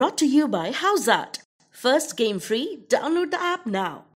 Brought to you by Howzat. First game free, download the app now.